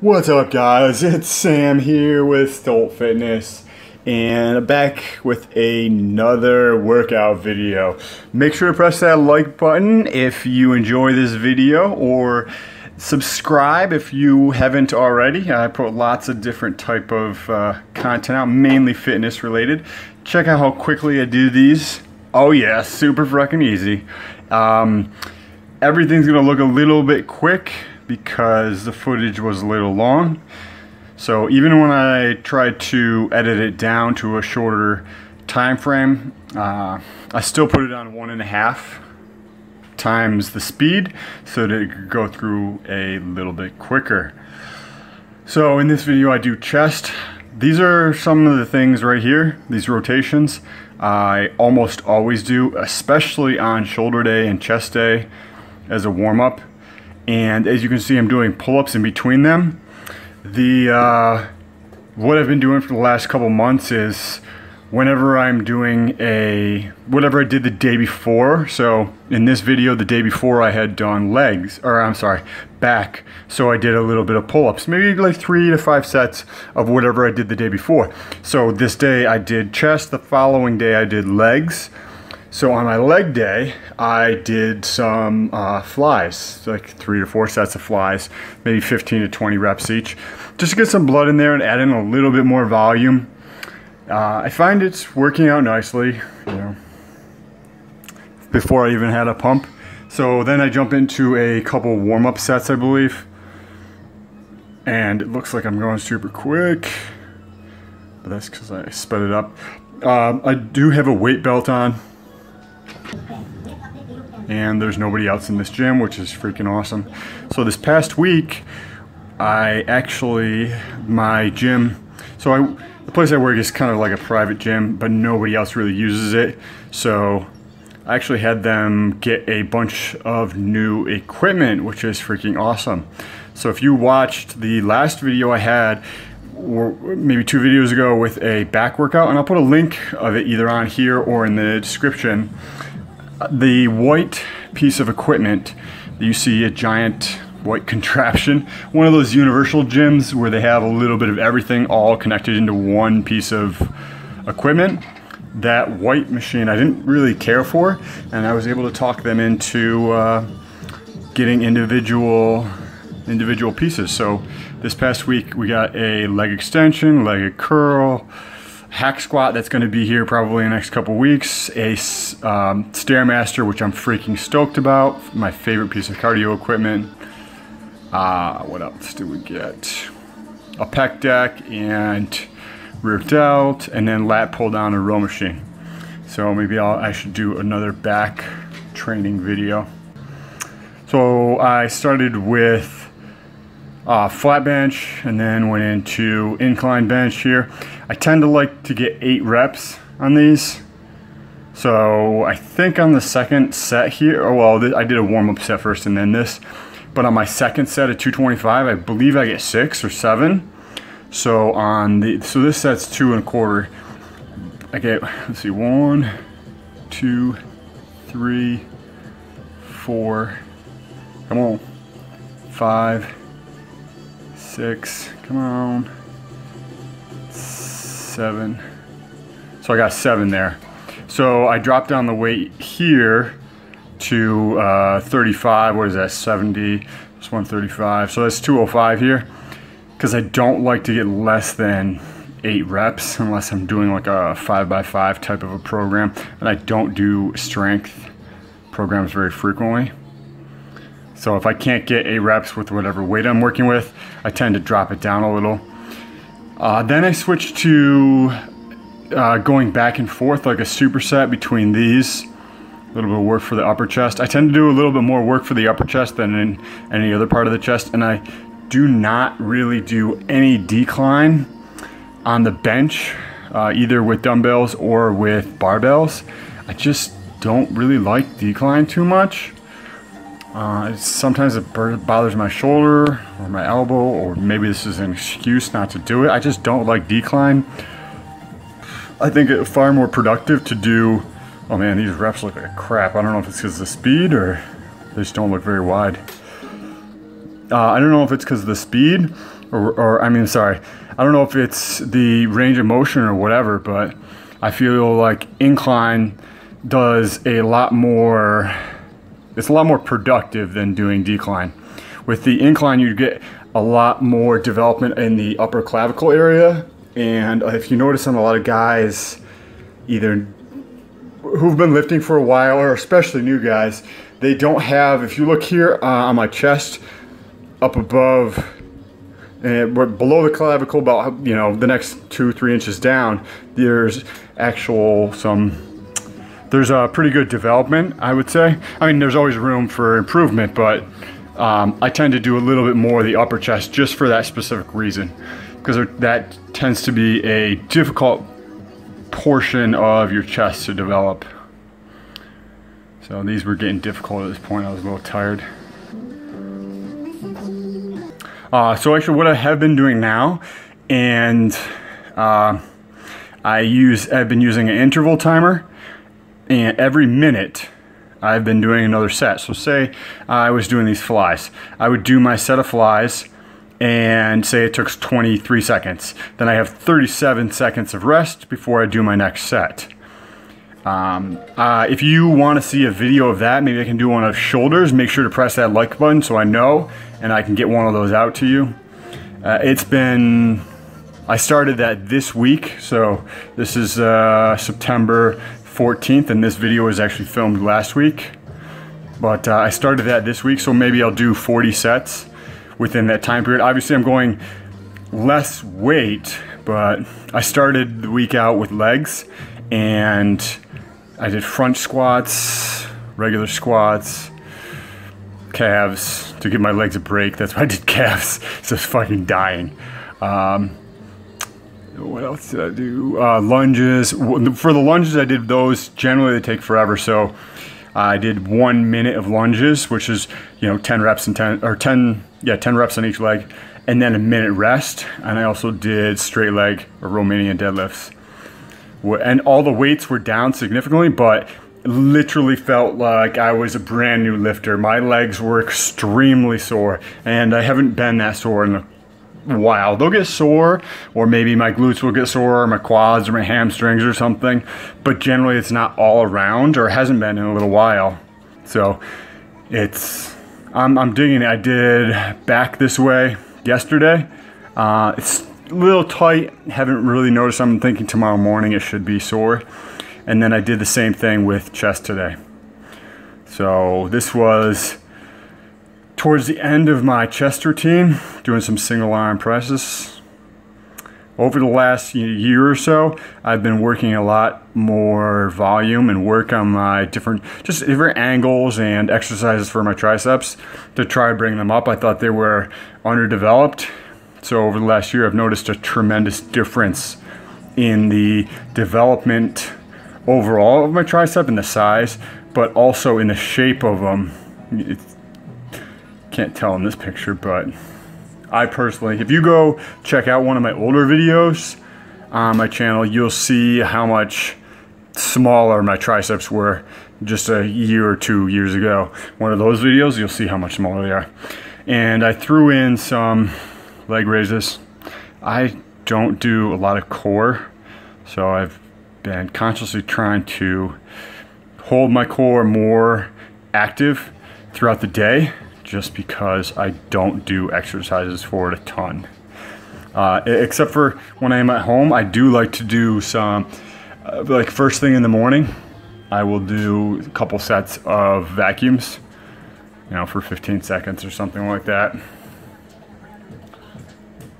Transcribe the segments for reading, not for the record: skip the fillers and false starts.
What's up, guys? It's Sam here with Stolt Fitness, and back with another workout video. Make sure to press that like button if you enjoy this video, or subscribe if you haven't already. I put lots of different type of content out, mainly fitness related. Check out how quickly I do these. Oh yeah, super fucking easy. Everything's gonna look a little bit quick because the footage was a little long. So even when I tried to edit it down to a shorter time frame, I still put it on 1.5 times the speed so that it could go through a little bit quicker. So in this video I do chest. These are some of the things right here, these rotations. I almost always do, especially on shoulder day and chest day as a warm-up. And as you can see, I'm doing pull-ups in between them. What I've been doing for the last couple months is whenever I'm doing whatever I did the day before. So in this video, the day before I had done legs, or I'm sorry, back. So I did a little bit of pull-ups, maybe like 3 to 5 sets of whatever I did the day before. So this day I did chest, the following day I did legs. So on my leg day, I did some flies, like 3 to 4 sets of flies, maybe 15 to 20 reps each, just to get some blood in there and add in a little bit more volume. I find it's working out nicely, you know, before I even had a pump. So then I jump into a couple warm-up sets, I believe. And it looks like I'm going super quick, but that's because I sped it up. I do have a weight belt on. And there's nobody else in this gym, which is freaking awesome. So this past week, the place I work is kind of like a private gym, but nobody else really uses it. So I actually had them get a bunch of new equipment, which is freaking awesome. So if you watched the last video I had, or maybe 2 videos ago, with a back workout, and I'll put a link of it either on here or in the description. The white piece of equipment that you see, a giant white contraption, one of those universal gyms where they have a little bit of everything all connected into one piece of equipment. That white machine I didn't really care for, and I was able to talk them into getting individual pieces. So this past week we got a leg extension, leg curl, hack squat, that's going to be here probably in the next couple weeks, a Stairmaster, which I'm freaking stoked about, my favorite piece of cardio equipment. What else did we get? A pec deck and rear delt, and then lat pull down and row machine. So maybe I should do another back training video. So I started with flat bench, and then went into incline bench here. I tend to like to get 8 reps on these. So I think on the second set here, I did a warm-up set first and then this, but on my second set of 225, I believe I get 6 or 7. So so this set's 2 1/4. I get, let's see, 1, 2, 3, 4, come on, 5, 6, come on, 7. So I got 7 there. So I dropped down the weight here to 35, what is that, 70, it's 135. So that's 205 here, because I don't like to get less than 8 reps unless I'm doing like a 5x5 type of a program, and I don't do strength programs very frequently. So if I can't get 8 reps with whatever weight I'm working with, I tend to drop it down a little. Then I switched to going back and forth like a superset between these. A little bit of work for the upper chest. I tend to do a little bit more work for the upper chest than in any other part of the chest. And I do not really do any decline on the bench, either with dumbbells or with barbells. I just don't really like decline too much. Sometimes it bothers my shoulder or my elbow, or maybe this is an excuse not to do it. I just don't like decline. I think it's far more productive to do, oh man, these reps look like crap. I don't know if it's because of the speed or they just don't look very wide. I don't know if it's because of the speed or I mean, sorry, I don't know if it's the range of motion or whatever, but I feel like incline does a lot more, it's a lot more productive than doing decline. With the incline, you get a lot more development in the upper clavicle area. And if you notice on a lot of guys, either who've been lifting for a while or especially new guys, they don't have, if you look here on my chest, up above, and below the clavicle, about, you know, the next 2-3 inches down, there's actual there's a pretty good development, I would say. I mean, there's always room for improvement, but I tend to do a little bit more of the upper chest just for that specific reason, because that tends to be a difficult portion of your chest to develop. So these were getting difficult at this point. I was a little tired. So actually what I have been doing now, and I've been using an interval timer, and every minute I've been doing another set. So say I was doing these flies. I would do my set of flies, and say it took 23 seconds. Then I have 37 seconds of rest before I do my next set. If you want to see a video of that, maybe I can do one of shoulders. Make sure to press that like button so I know, and I can get one of those out to you. I started that this week, so this is September 14th, and this video was actually filmed last week. But I started that this week, so maybe I'll do 40 sets within that time period. Obviously I'm going less weight, but I started the week out with legs, and I did front squats, regular squats, calves, to give my legs a break. That's why I did calves. It's just fucking dying. What else did I do? Lunges. For the lunges, I did those. Generally, they take forever. So I did 1 minute of lunges, which is, you know, 10 reps and 10 reps on each leg, and then a minute rest. And I also did straight leg or Romanian deadlifts. And all the weights were down significantly, but literally felt like I was a brand new lifter. My legs were extremely sore, and I haven't been that sore in a while. They'll get sore, or maybe my glutes will get sore, or my quads, or my hamstrings, or something, but generally it's not all around, or hasn't been in a little while. So it's, I'm digging it. I did back this way yesterday. It's a little tight, haven't really noticed. I'm thinking tomorrow morning it should be sore. And then I did the same thing with chest today. So this was towards the end of my chest routine, doing some single arm presses. Over the last year or so, I've been working a lot more volume and work on my different angles and exercises for my triceps to try and bring them up. I thought they were underdeveloped. So over the last year, I've noticed a tremendous difference in the development overall of my tricep and the size, but also in the shape of them. Can't tell in this picture, but I personally, if you go check out one of my older videos on my channel, you'll see how much smaller my triceps were just a year or 2 years ago. One of those videos, you'll see how much smaller they are. And I threw in some leg raises. I don't do a lot of core, so I've been consciously trying to hold my core more active throughout the day, just because I don't do exercises for it a ton. Except for when I am at home, I do like to do some, like first thing in the morning, I will do a couple sets of vacuums, you know, for 15 seconds or something like that.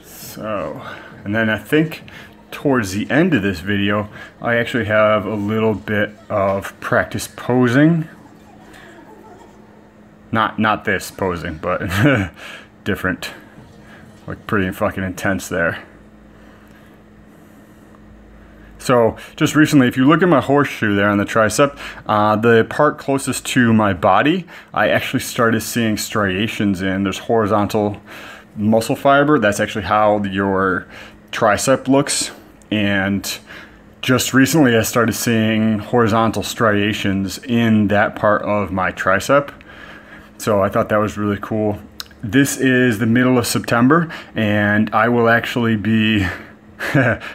So, and then I think towards the end of this video, I actually have a little bit of practice posing. Not this posing, but different. Like pretty fucking intense there. So just recently, if you look at my horseshoe there on the tricep, the part closest to my body, I actually started seeing striations in. There's horizontal muscle fiber. That's actually how your tricep looks. And just recently I started seeing horizontal striations in that part of my tricep. So I thought that was really cool. This is the middle of September, and I will actually be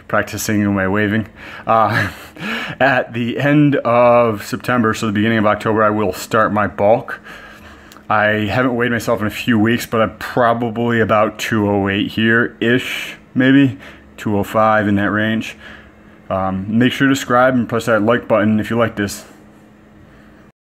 practicing my waving. At the end of September, so the beginning of October, I will start my bulk. I haven't weighed myself in a few weeks, but I'm probably about 208 here-ish, maybe 205 in that range. Make sure to subscribe and press that like button if you like this.